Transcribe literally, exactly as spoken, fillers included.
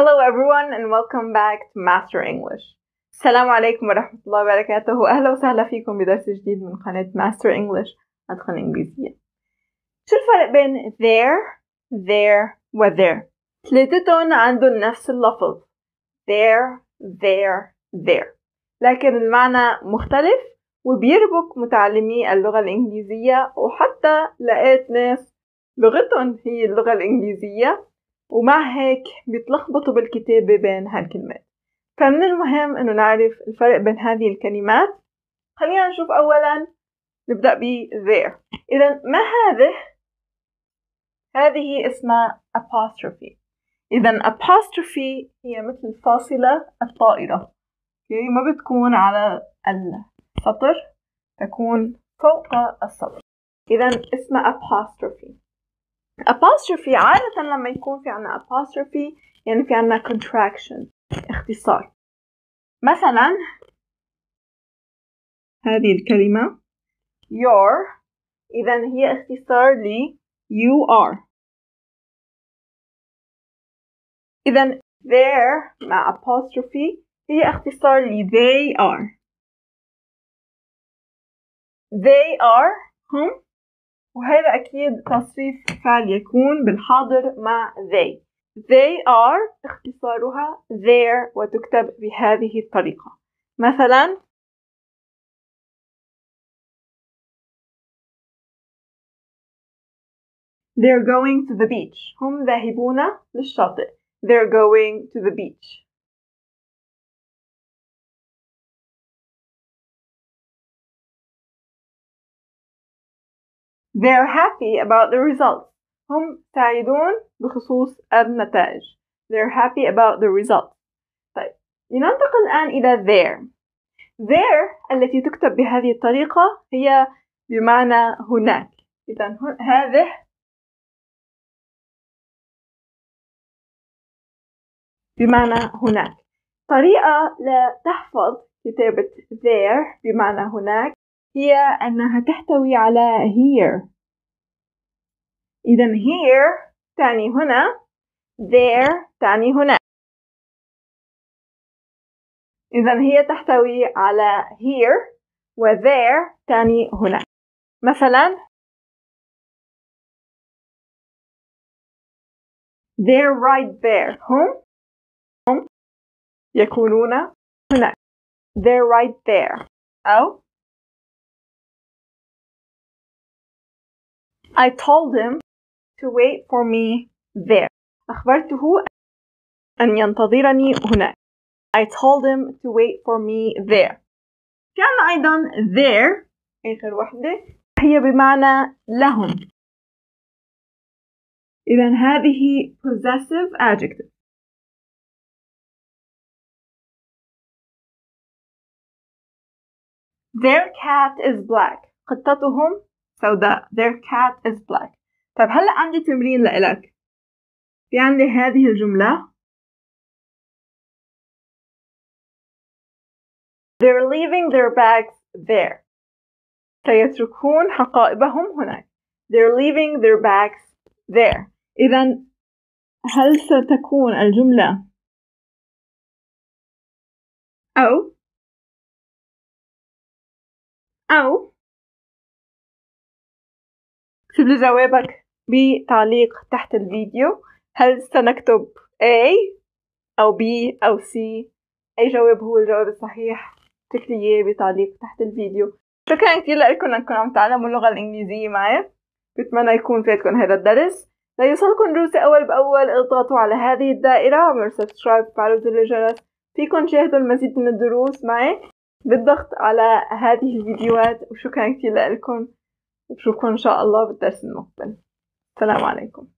Hello everyone and welcome back to Master English. السلام عليكم ورحمة الله وبركاته وأهلا وسهلا فيكم بدرس جديد من قناة Master English أتقن إنجليزية. شو الفرق بين there, there و there؟ ثلاثتهم عندهم نفس اللفظ there, there, there، لكن المعنى مختلف وبيربك متعلمي اللغة الإنجليزية، وحتى لقيت ناس لغتهم هي اللغة الإنجليزية ومع هيك بيتلخبطوا بالكتابة بين هالكلمات، فمن المهم انه نعرف الفرق بين هذه الكلمات. خلينا نشوف. اولا نبدأ ب there. اذا ما هذه؟ هذه اسمها apostrophe. اذا apostrophe هي مثل الفاصلة الطائرة، يعني ما بتكون على السطر، تكون فوق السطر. اذا اسمها apostrophe. apostrophe عادة لما يكون في عنا apostrophe يعني في عنا contraction، اختصار. مثلا هذه الكلمة your، إذا هي اختصار ل you are. إذا their مع apostrophe هي اختصار ل they are. they are هم، وهذا أكيد تصريف فعل يكون بالحاضر مع they. they are اختصارها their وتكتب بهذه الطريقة. مثلا they're going to the beach، هم ذاهبون للشاطئ. they're going to the beach. They're happy about the results، هم سعيدون بخصوص النتائج. They're happy about the results. طيب لننتقل الآن إلى there. there التي تكتب بهذه الطريقة هي بمعنى هناك. إذا هذه بمعنى هناك. طريقة لا تحفظ كتابة there بمعنى هناك هي أنها تحتوي على here. إذا here تعني هنا، there تعني هناك. إذا هي تحتوي على here و there تعني هناك. مثلا they're right there، هم هم يكونون هناك. they're right there. أو I told him to wait for me there، أخبرته أن ينتظرني هناك. I told him to wait for me there. كان أيضا there آخر وحدة هي بمعنى لهم. إذا هذه possessive adjective. Their cat is black، قطتهم سوداء. their cat is black. طيب هلا عندي تمرين لإلك. في عندي هذه الجملة they're leaving their bags there، سيتركون حقائبهم هناك. they're leaving their bags there. إذا هل ستكون الجملة أو أو اكتب لي جوابك بتعليق تحت الفيديو. هل سنكتب A أو B أو C؟ أي جواب هو الجواب الصحيح؟ اكتب لي إياه بتعليق تحت الفيديو. شكرا كثير لكم أنكم عم تتعلموا اللغة الإنجليزية معي. بتمنى يكون فاتكم هذا الدرس. ليصلكم دروسي أول بأول اضغطوا على هذه الدائرة، اعملوا سبسكرايب وفعلوا زر الجرس. فيكم تشاهدوا المزيد من الدروس معي بالضغط على هذه الفيديوهات، وشكرا كثير لكم. نشوفكم إن شاء الله بالدرس المقبل. السلام عليكم.